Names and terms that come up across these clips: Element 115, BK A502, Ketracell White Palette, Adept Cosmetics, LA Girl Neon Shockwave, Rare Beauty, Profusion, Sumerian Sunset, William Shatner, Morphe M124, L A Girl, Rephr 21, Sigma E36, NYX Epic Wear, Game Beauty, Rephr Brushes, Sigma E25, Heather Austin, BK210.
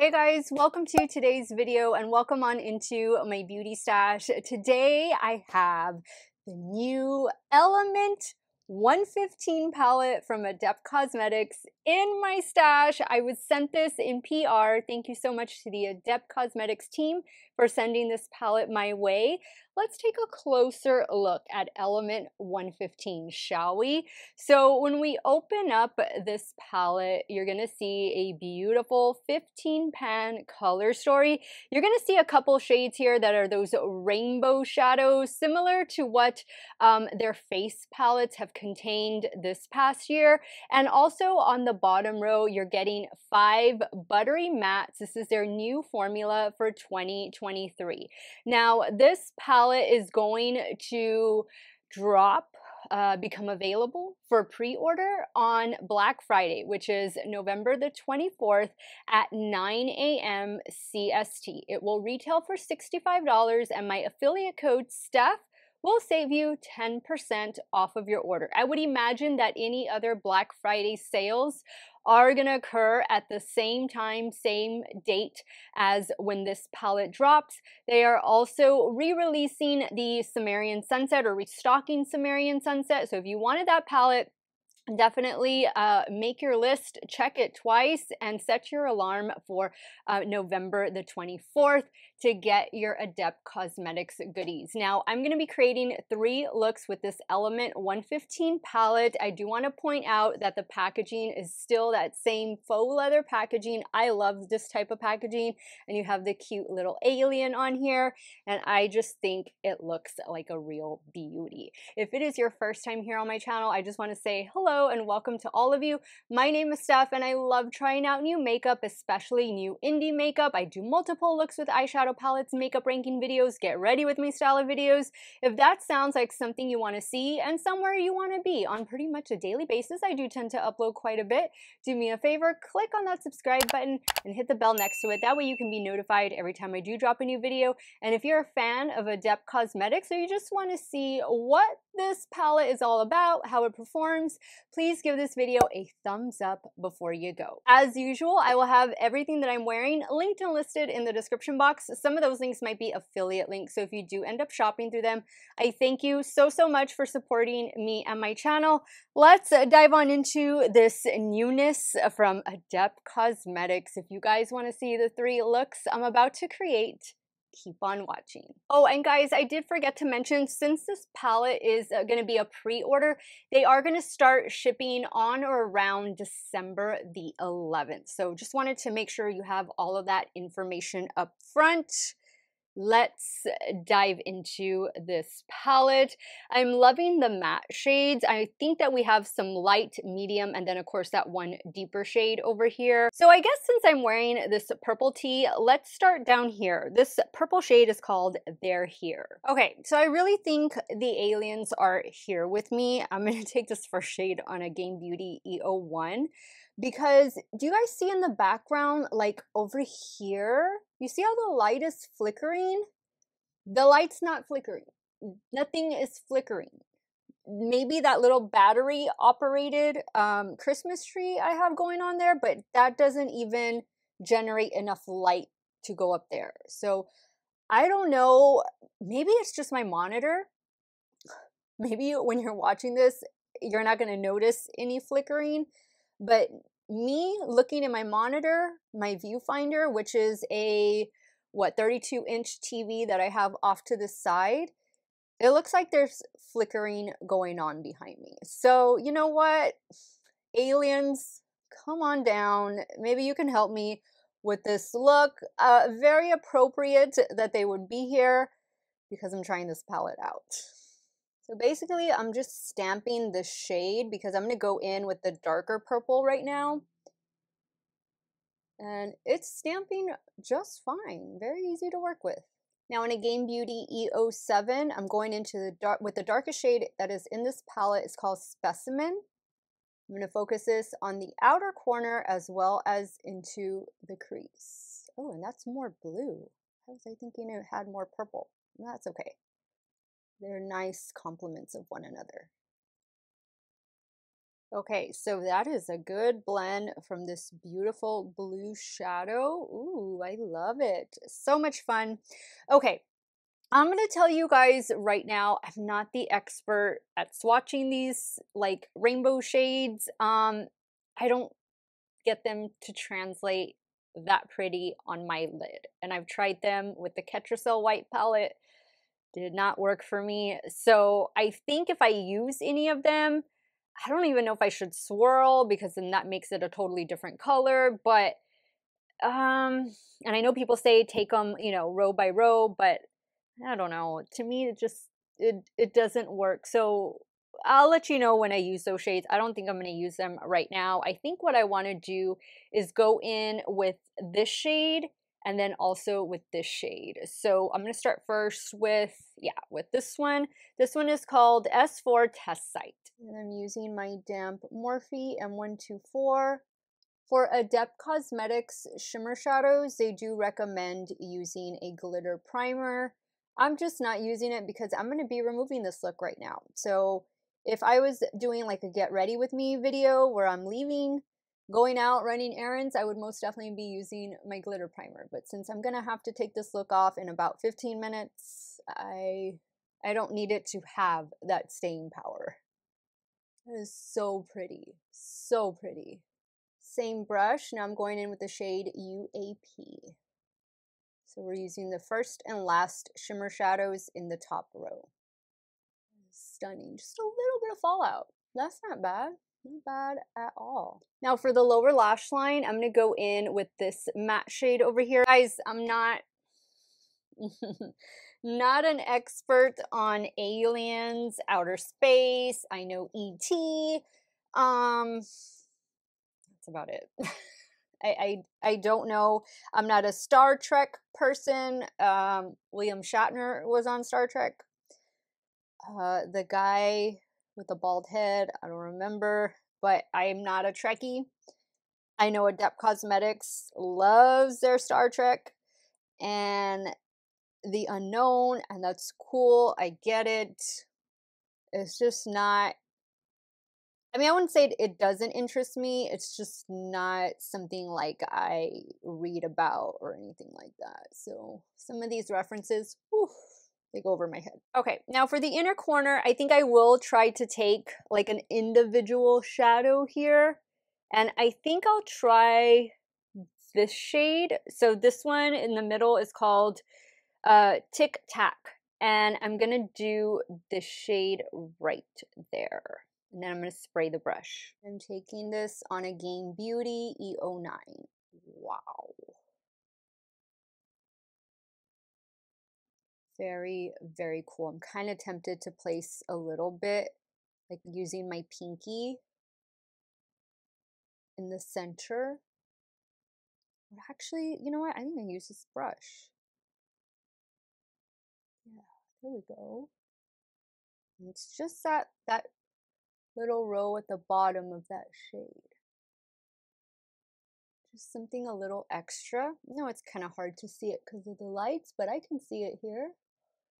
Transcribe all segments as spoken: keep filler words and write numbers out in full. Hey guys, welcome to today's video and welcome on into my beauty stash. Today I have the new Element one fifteen palette from Adept Cosmetics in my stash. I was sent this in P R. Thank you so much to the Adept Cosmetics team for sending this palette my way. Let's take a closer look at Element one fifteen, shall we? So when we open up this palette, you're gonna see a beautiful fifteen pan color story. You're gonna see a couple shades here that are those rainbow shadows, similar to what um, their face palettes have contained this past year. And also on the bottom row, you're getting five buttery mattes. This is their new formula for twenty twenty-three. Now, this palette is going to drop, uh, become available for pre-order on Black Friday, which is November the twenty-fourth at nine A M C S T. It will retail for sixty-five dollars and my affiliate code, Steph, we'll save you ten percent off of your order. I would imagine that any other Black Friday sales are gonna occur at the same time, same date as when this palette drops. They are also re-releasing the Sumerian Sunset, or restocking Sumerian Sunset. So if you wanted that palette, definitely uh, make your list, check it twice, and set your alarm for uh, November the twenty-fourth to get your Adept Cosmetics goodies. Now, I'm going to be creating three looks with this Element one fifteen palette. I do want to point out that the packaging is still that same faux leather packaging. I love this type of packaging, and you have the cute little alien on here, and I just think it looks like a real beauty. If it is your first time here on my channel, I just want to say hello and welcome to all of you. My name is Steph and I love trying out new makeup, especially new indie makeup. I do multiple looks with eyeshadow palettes, makeup ranking videos, get ready with me style of videos. If that sounds like something you want to see and somewhere you want to be on pretty much a daily basis, I do tend to upload quite a bit. Do me a favor, click on that subscribe button and hit the bell next to it. That way you can be notified every time I do drop a new video. And if you're a fan of Adept Cosmetics or you just want to see what this palette is all about, how it performs, please give this video a thumbs up before you go. As usual, I will have everything that I'm wearing linked and listed in the description box. Some of those links might be affiliate links, so if you do end up shopping through them, I thank you so, so much for supporting me and my channel. Let's dive on into this newness from Adept Cosmetics. If you guys want to see the three looks I'm about to create, keep on watching. Oh, and guys, I did forget to mention, since this palette is going to be a pre-order, they are going to start shipping on or around December the eleventh. So just wanted to make sure you have all of that information up front. Let's dive into this palette. I'm loving the matte shades. I think that we have some light, medium, and then of course that one deeper shade over here. So I guess since I'm wearing this purple tee, let's start down here. This purple shade is called They're Here. Okay, so I really think the aliens are here with me. I'm gonna take this first shade on a Game Beauty E oh one because do you guys see in the background, like over here, you see how the light is flickering? The light's not flickering. Nothing is flickering. Maybe that little battery operated um, Christmas tree I have going on there, but that doesn't even generate enough light to go up there. So I don't know, maybe it's just my monitor. Maybe when you're watching this, you're not gonna notice any flickering, but me looking at my monitor, my viewfinder, which is a what thirty-two inch T V that I have off to the side, it looks like there's flickering going on behind me. So you know what, aliens, come on down, maybe you can help me with this look. Uh, very appropriate that they would be here because I'm trying this palette out. So basically, I'm just stamping the shade because I'm going to go in with the darker purple right now. And it's stamping just fine. Very easy to work with. Now in a Game Beauty E oh seven, I'm going into the dark with the darkest shade that is in this palette. It's called Specimen. I'm going to focus this on the outer corner as well as into the crease. Oh, and that's more blue. I was thinking it had more purple. That's okay. They're nice complements of one another. Okay, so that is a good blend from this beautiful blue shadow. Ooh, I love it. So much fun. Okay, I'm going to tell you guys right now, I'm not the expert at swatching these like rainbow shades. Um, I don't get them to translate that pretty on my lid. And I've tried them with the Ketracell White Palette. Did not work for me. So I think if I use any of them, I don't even know if I should swirl, because then that makes it a totally different color. But, um, and I know people say take them, you know, row by row, but I don't know. To me, it just, it, it doesn't work. So I'll let you know when I use those shades. I don't think I'm going to use them right now. I think what I want to do is go in with this shade and then also with this shade. So I'm going to start first with, yeah, with this one. This one is called S four Test Site. And I'm using my damp Morphe M one twenty-four. For Adept Cosmetics Shimmer Shadows, they do recommend using a glitter primer. I'm just not using it because I'm going to be removing this look right now. So if I was doing like a get ready with me video where I'm leaving, going out, running errands, I would most definitely be using my glitter primer. But since I'm going to have to take this look off in about fifteen minutes, I I don't need it to have that staying power. That is so pretty. So pretty. Same brush. Now I'm going in with the shade U A P. So we're using the first and last shimmer shadows in the top row. Stunning. Just a little bit of fallout. That's not bad. Not bad at all. Now for the lower lash line, I'm going to go in with this matte shade over here. Guys, I'm not not an expert on aliens, outer space. I know E T. Um, that's about it. I, I, I don't know. I'm not a Star Trek person. Um, William Shatner was on Star Trek. Uh, the guy with the bald head, I don't remember, but I'm not a Trekkie. I know Adept Cosmetics loves their Star Trek and the unknown, and that's cool. I get it. It's just not, I mean, I wouldn't say it doesn't interest me. It's just not something like I read about or anything like that. So some of these references, whew, they go over my head. Okay, now for the inner corner, I think I will try to take like an individual shadow here. And I think I'll try this shade. So this one in the middle is called uh, Tic Tac. And I'm gonna do this shade right there. And then I'm gonna spray the brush. I'm taking this on a Game Beauty E oh nine. Wow. Very, very cool. I'm kind of tempted to place a little bit, like using my pinky in the center. But actually, you know what? I think I use this brush. Yeah, there we go. And it's just that that little row at the bottom of that shade. Just something a little extra. No, it's kind of hard to see it because of the lights, but I can see it here.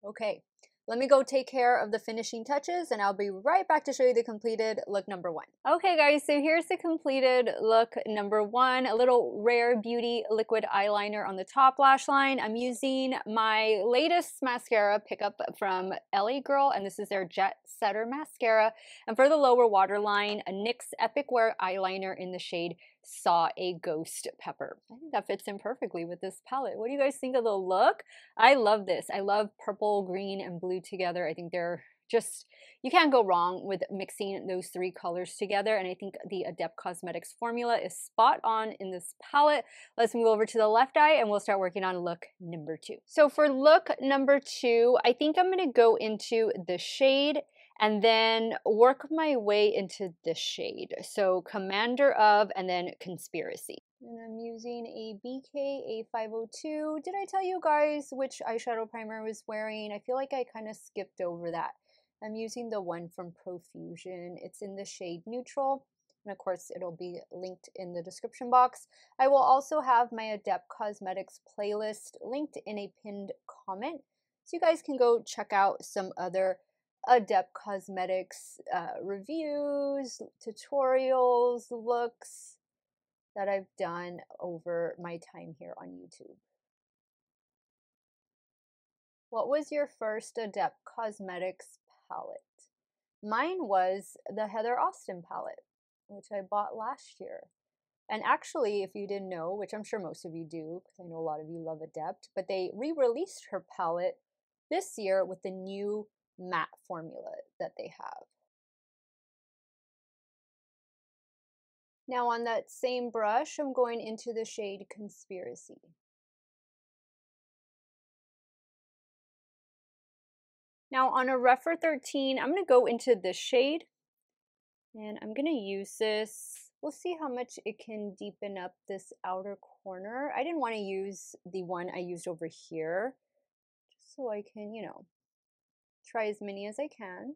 Okay, let me go take care of the finishing touches and I'll be right back to show you the completed look number one. Okay guys, so here's the completed look number one. A little Rare Beauty liquid eyeliner on the top lash line. I'm using my latest mascara pickup from L A Girl, and this is their Jet Setter Mascara. And for the lower waterline, a NYX Epic Wear eyeliner in the shade Saw a Ghost Pepper. I think that fits in perfectly with this palette. What do you guys think of the look? I love this. I love purple, green, and blue together. I think they're just, you can't go wrong with mixing those three colors together, and I think the Adept Cosmetics formula is spot on in this palette. Let's move over to the left eye and we'll start working on look number two. So for look number two, I think I'm going to go into the shade and then work my way into this shade. So Commander of, and then Conspiracy. And I'm using a B K A five oh two. Did I tell you guys which eyeshadow primer I was wearing? I feel like I kind of skipped over that. I'm using the one from Profusion. It's in the shade Neutral. And of course, it'll be linked in the description box. I will also have my Adept Cosmetics playlist linked in a pinned comment, so you guys can go check out some other Adept Cosmetics uh, reviews, tutorials, looks that I've done over my time here on YouTube. What was your first Adept Cosmetics palette? Mine was the Heather Austin palette, which I bought last year. And actually, if you didn't know, which I'm sure most of you do, because I know a lot of you love Adept, but they re-released her palette this year with the new matte formula that they have. Now on that same brush, I'm going into the shade Conspiracy. Now on a Rephr thirteen, I'm going to go into this shade, and I'm going to use this. We'll see how much it can deepen up this outer corner. I didn't want to use the one I used over here, just so I can, you know, try as many as I can.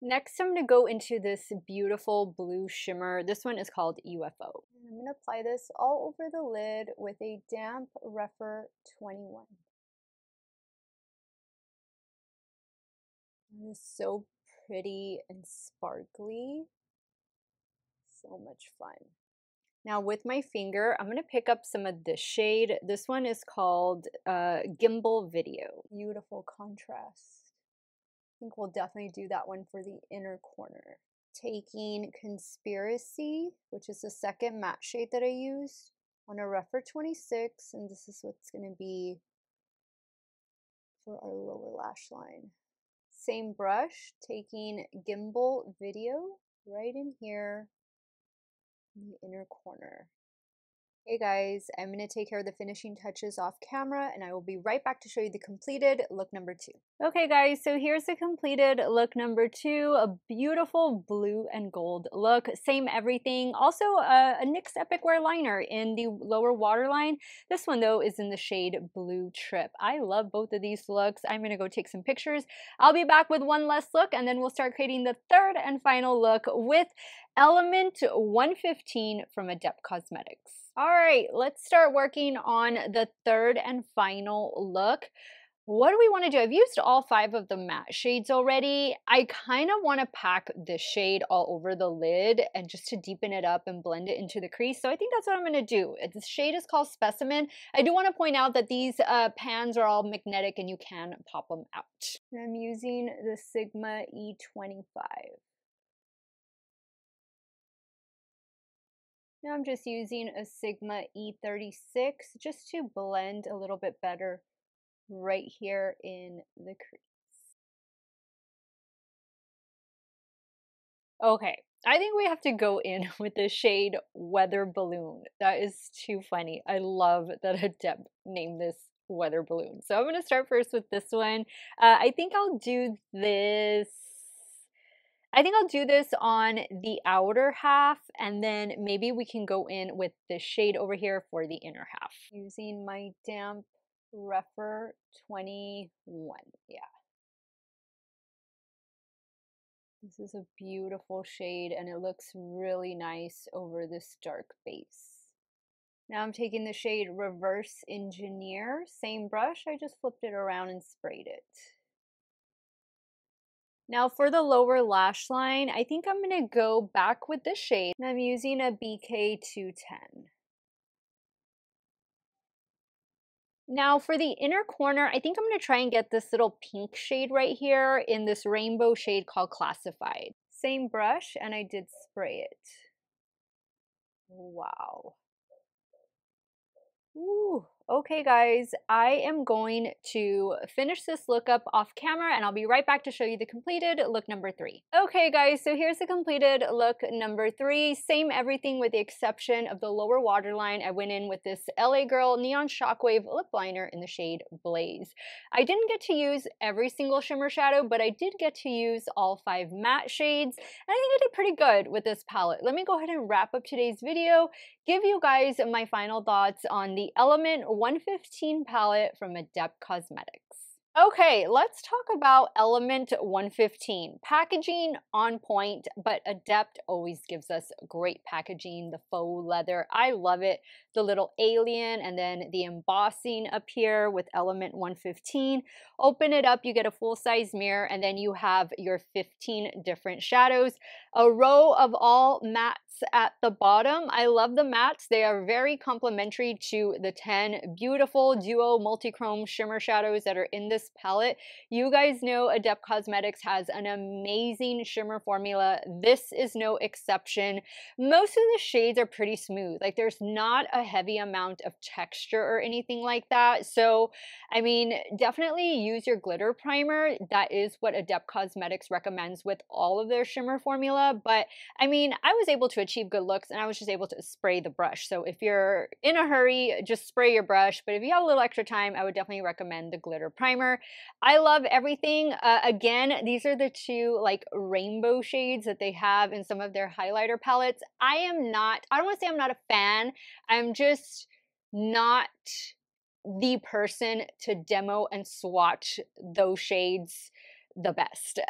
Next, I'm going to go into this beautiful blue shimmer. This one is called U F O. I'm going to apply this all over the lid with a damp Rephr twenty-one. It is so pretty and sparkly. So much fun. Now with my finger, I'm going to pick up some of this shade. This one is called uh, Gimbal Video. Beautiful contrast. I think we'll definitely do that one for the inner corner. Taking Conspiracy, which is the second matte shade that I used, on a Rephr twenty-six, and this is what's going to be for our lower lash line. Same brush, taking Gimbal Video right in here. The inner corner. Hey guys, I'm going to take care of the finishing touches off camera, and I will be right back to show you the completed look number two. Okay guys, so here's the completed look number two, a beautiful blue and gold look, same everything. Also a, a NYX Epic Wear liner in the lower waterline. This one though is in the shade Blue Trip. I love both of these looks. I'm going to go take some pictures. I'll be back with one last look, and then we'll start creating the third and final look with Element one fifteen from Adept Cosmetics. All right, let's start working on the third and final look. What do we want to do? I've used all five of the matte shades already. I kind of want to pack this shade all over the lid and just to deepen it up and blend it into the crease. So I think that's what I'm going to do. This shade is called Specimen. I do want to point out that these uh, pans are all magnetic and you can pop them out. I'm using the Sigma E twenty-five. Now I'm just using a Sigma E thirty-six just to blend a little bit better right here in the crease. Okay, I think we have to go in with the shade Weather Balloon. That is too funny. I love that Adept named this Weather Balloon. So I'm going to start first with this one. Uh, I think I'll do this. I think I'll do this on the outer half, and then maybe we can go in with the shade over here for the inner half. Using my damp Rephr twenty-one, yeah. This is a beautiful shade, and it looks really nice over this dark base. Now I'm taking the shade Reverse Engineer, same brush, I just flipped it around and sprayed it. Now for the lower lash line, I think I'm going to go back with this shade, and I'm using a B K two ten. Now for the inner corner, I think I'm going to try and get this little pink shade right here in this rainbow shade called Classified. Same brush, and I did spray it. Wow. Ooh. Okay guys, I am going to finish this look up off camera, and I'll be right back to show you the completed look number three. Okay guys, so here's the completed look number three. Same everything with the exception of the lower waterline. I went in with this L A Girl Neon Shockwave lip liner in the shade Blaze. I didn't get to use every single shimmer shadow, but I did get to use all five matte shades, and I think I did pretty good with this palette. Let me go ahead and wrap up today's video, give you guys my final thoughts on the Element one fifteen palette from Adept Cosmetics. Okay, let's talk about Element one fifteen. Packaging on point, but Adept always gives us great packaging. The faux leather, I love it. The little alien and then the embossing up here with Element one fifteen. Open it up, you get a full-size mirror, and then you have your fifteen different shadows. A row of all mattes at the bottom. I love the mattes. They are very complementary to the ten beautiful duo multi-chrome shimmer shadows that are in this palette. You guys know Adept Cosmetics has an amazing shimmer formula. This is no exception. Most of the shades are pretty smooth. Like, there's not a heavy amount of texture or anything like that. So, I mean, definitely use your glitter primer. That is what Adept Cosmetics recommends with all of their shimmer formula. But, I mean, I was able to achieve good looks and I was just able to spray the brush. So if you're in a hurry, just spray your brush. But if you have a little extra time, I would definitely recommend the glitter primer. I love everything. Uh, again, these are the two like rainbow shades that they have in some of their highlighter palettes. I am not, I don't want to say I'm not a fan. I'm just not the person to demo and swatch those shades the best.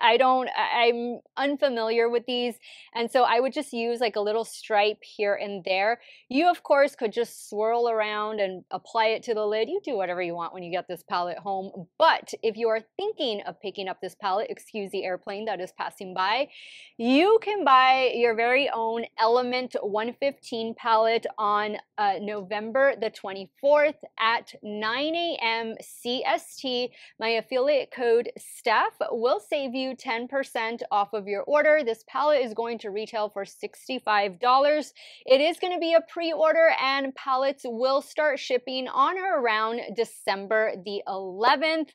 I don't, I'm unfamiliar with these. And so I would just use like a little stripe here and there. You of course could just swirl around and apply it to the lid. You do whatever you want when you get this palette home. But if you are thinking of picking up this palette, excuse the airplane that is passing by, you can buy your very own Element one fifteen palette on uh, November the twenty-fourth at nine A M C S T. My affiliate code Steph will save you ten percent off of your order. This palette is going to retail for sixty-five dollars. It is going to be a pre-order, and palettes will start shipping on or around December the eleventh.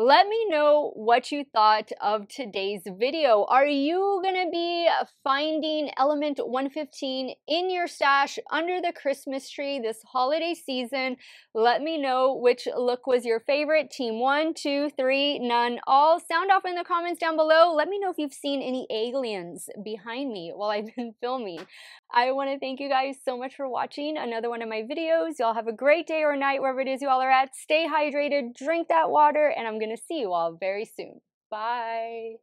Let me know what you thought of today's video. Are you going to be finding Element one fifteen in your stash under the Christmas tree this holiday season? Let me know which look was your favorite. Team one, two, three, none, all. Sound off in the comments down below. Let me know if you've seen any aliens behind me while I've been filming. I want to thank you guys so much for watching another one of my videos. Y'all have a great day or night, wherever it is you all are at. Stay hydrated, drink that water, and I'm going to see you all very soon. Bye.